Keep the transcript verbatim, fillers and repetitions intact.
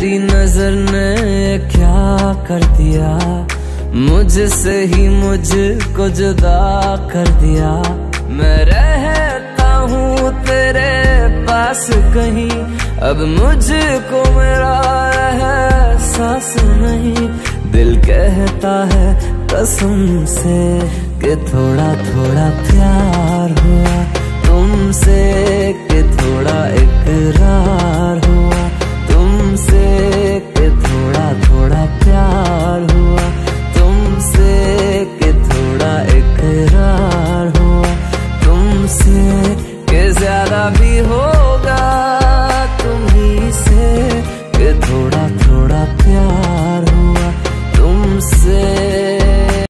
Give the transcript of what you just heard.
तेरी नजर ने क्या कर दिया, मुझसे ही मुझको जुदा कर दिया। मैं रहता हूँ तेरे पास कहीं, अब मुझको मेरा एहसास नहीं। दिल कहता है कसम से कि थोड़ा थोड़ा प्यार हुआ तुमसे, कि थोड़ा इकरार।